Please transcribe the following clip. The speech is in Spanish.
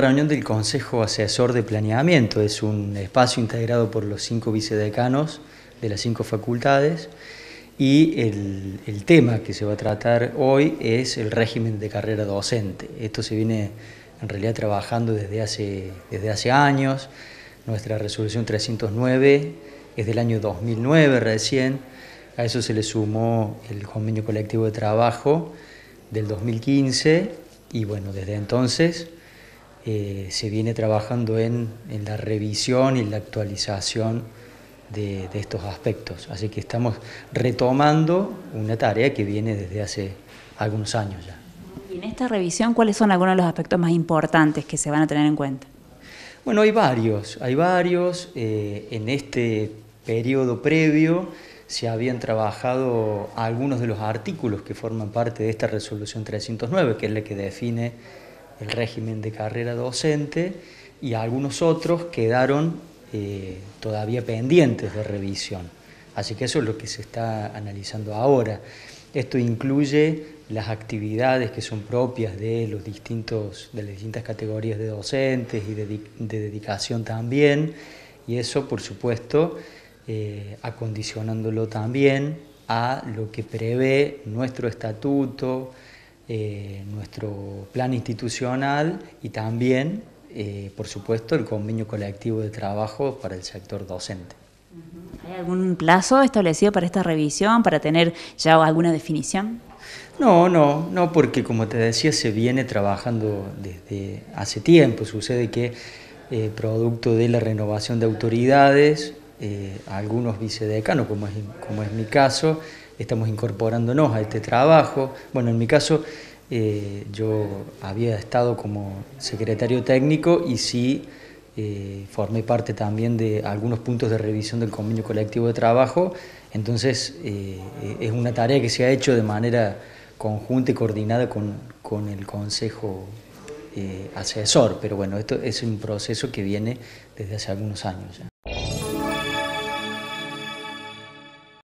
Reunión del Consejo Asesor de Planeamiento es un espacio integrado por los 5 vicedecanos de las 5 facultades y el tema que se va a tratar hoy es el régimen de carrera docente. Esto se viene en realidad trabajando desde hace años. Nuestra resolución 309 es del año 2009 recién. A eso se le sumó el convenio colectivo de trabajo del 2015 y bueno, desde entonces se viene trabajando en la revisión y la actualización de estos aspectos. Así que estamos retomando una tarea que viene desde hace algunos años ya. Y en esta revisión, ¿cuáles son algunos de los aspectos más importantes que se van a tener en cuenta? Bueno, hay varios. En este periodo previo se habían trabajado algunos de los artículos que forman parte de esta resolución 309, que es la que define el régimen de carrera docente, y algunos otros quedaron todavía pendientes de revisión. Así que eso es lo que se está analizando ahora. Esto incluye las actividades que son propias de las distintas categorías de docentes y de dedicación también, y eso, por supuesto, acondicionándolo también a lo que prevé nuestro estatuto, nuestro plan institucional y también, por supuesto, el convenio colectivo de trabajo para el sector docente. ¿Hay algún plazo establecido para esta revisión, para tener ya alguna definición? No, porque como te decía, se viene trabajando desde hace tiempo. Sucede que producto de la renovación de autoridades, algunos vicedecanos, como es mi caso, estamos incorporándonos a este trabajo. Bueno, en mi caso, yo había estado como secretario técnico y sí formé parte también de algunos puntos de revisión del convenio colectivo de trabajo. Entonces, es una tarea que se ha hecho de manera conjunta y coordinada con el Consejo Asesor. Pero bueno, esto es un proceso que viene desde hace algunos años ya.